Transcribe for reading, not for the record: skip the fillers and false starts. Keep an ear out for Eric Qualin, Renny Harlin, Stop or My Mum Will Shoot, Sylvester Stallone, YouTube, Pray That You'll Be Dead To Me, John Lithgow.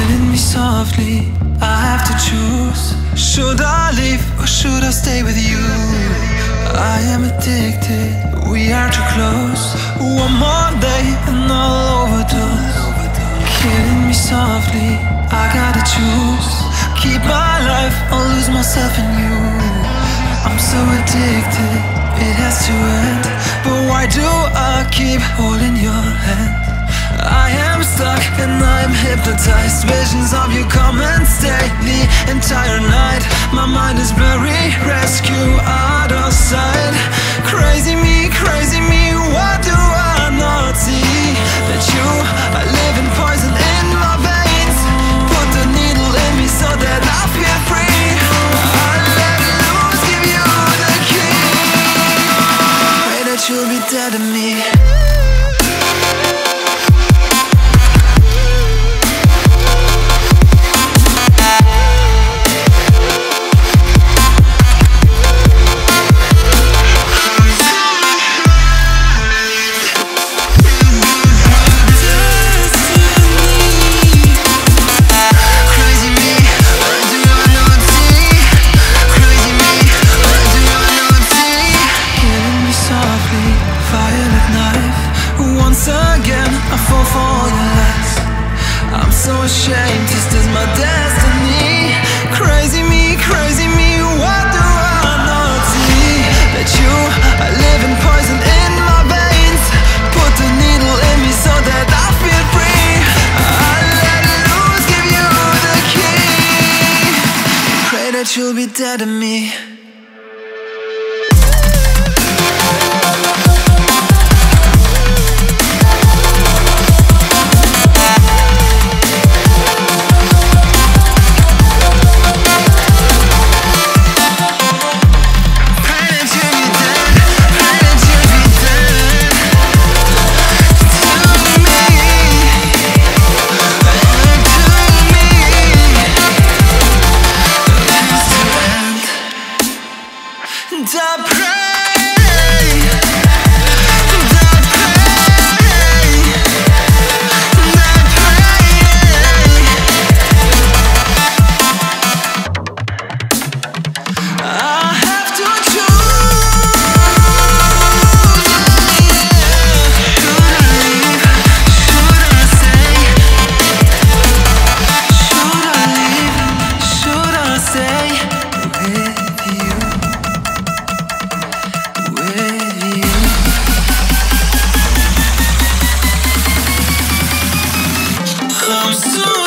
killing me softly. I have to choose. Should I leave or should I stay with you? I am addicted, we are too close. One more day and I'll overdose. Killing me softly, I gotta choose. Keep my life or lose myself in you. I'm so addicted, it has to end. But why do I keep holding your hand? I am stuck and I'm hypnotized. Visions of you come and stay the entire night. My mind is blurry, rescue out of sight. Crazy me, what do I not see? That you are living poison in my veins. Put the needle in me so that I feel free. I'll let it loose, give you the key. Pray that you'll be dead to me. So ashamed, this is my destiny. Crazy me, what do I not see? That you are living poison in my veins. Put a needle in me so that I feel free. I'll let it loose, give you the key. Pray that you'll be dead to me. I'm so